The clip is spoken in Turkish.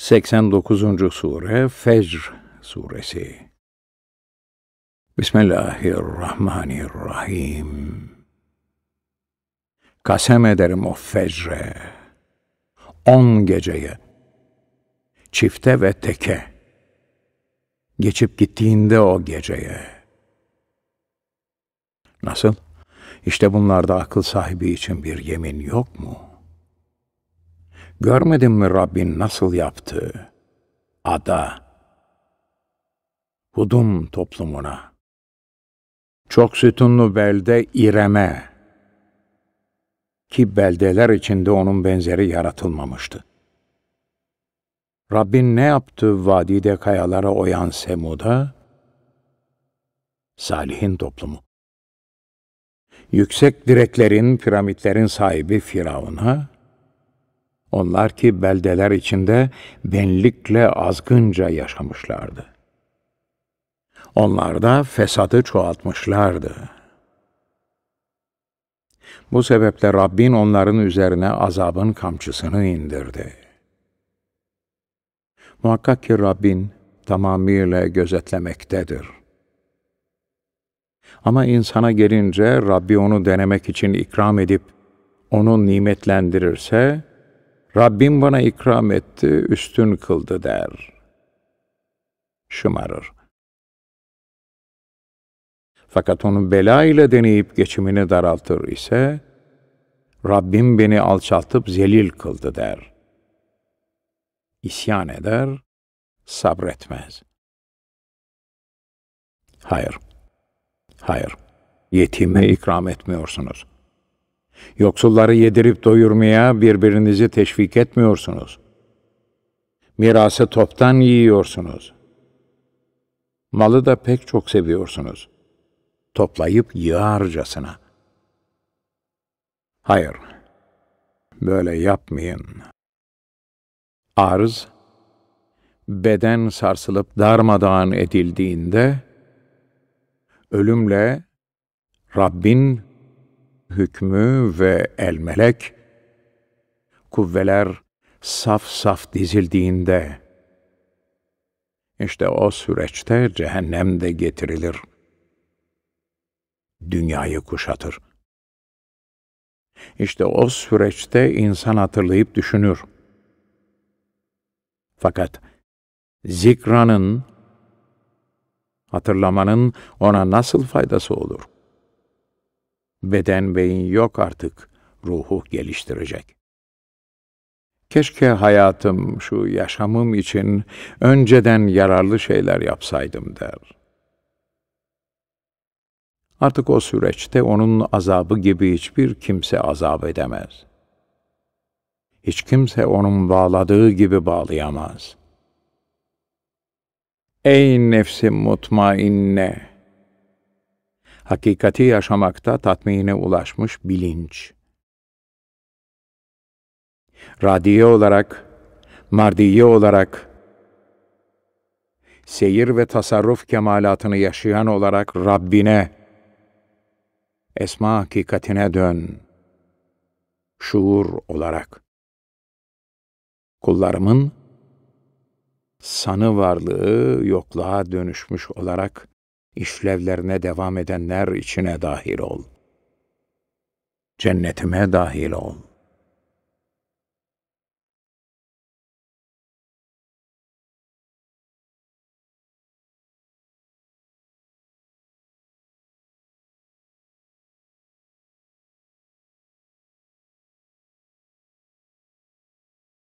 89. Sure Fecr suresi. Bismillahirrahmanirrahim. Kasem ederim o fecre, 10 geceye, çifte ve teke, geçip gittiğinde o geceye. Nasıl? İşte bunlarda akıl sahibi için bir yemin yok mu? Görmedin mi Rabbin nasıl yaptı? Ada, Hud'un toplumuna, çok sütunlu belde İrem'e, ki beldeler içinde onun benzeri yaratılmamıştı. Rabbin ne yaptı vadide kayalara oyan Semud'a? Sâlih'in toplumu. Yüksek direklerin, piramitlerin sahibi Firavun'a, onlar ki beldeler içinde benlikle azgınca yaşamışlardı. Onlar da fesadı çoğaltmışlardı. Bu sebeple Rabbin onların üzerine azabın kamçısını indirdi. Muhakkak ki Rabbin tamamıyla gözetlemektedir. Ama insana gelince Rabbi onu denemek için ikram edip onu nimetlendirirse, Rabbim bana ikram etti, üstün kıldı der. Şımarır. Fakat onu bela ile deneyip geçimini daraltır ise, Rabbim beni alçaltıp zelil kıldı der. İsyan eder, sabretmez. Hayır, hayır, yetime ikram etmiyorsunuz. Yoksulları yedirip doyurmaya birbirinizi teşvik etmiyorsunuz. Mirası toptan yiyorsunuz. Malı da pek çok seviyorsunuz. Toplayıp yığarcasına. Hayır, böyle yapmayın. Arz, beden sarsılıp darmadağın edildiğinde, ölümle Rabbin hükmü ve elmelek, kuvveler saf saf dizildiğinde, işte o süreçte cehennem de getirilir. Dünyayı kuşatır. İşte o süreçte insan hatırlayıp düşünür. Fakat zikranın, hatırlamanın ona nasıl faydası olur? Beden beyin yok artık, ruhu geliştirecek. Keşke hayatım, şu yaşamım için önceden yararlı şeyler yapsaydım der. Artık o süreçte onun azabı gibi hiçbir kimse azap edemez. Hiç kimse onun bağladığı gibi bağlayamaz. Ey nefs-i mutmainne! Hakikati yaşamakta tatmine ulaşmış bilinç. Radiye olarak, mardiye olarak, seyir ve tasarruf kemalatını yaşayan olarak Rabbine, esma hakikatine dön, şuur olarak. Kullarımın sanı varlığı yokluğa dönüşmüş olarak işlevlerine devam edenler içine dahil ol. Cennetime dahil ol.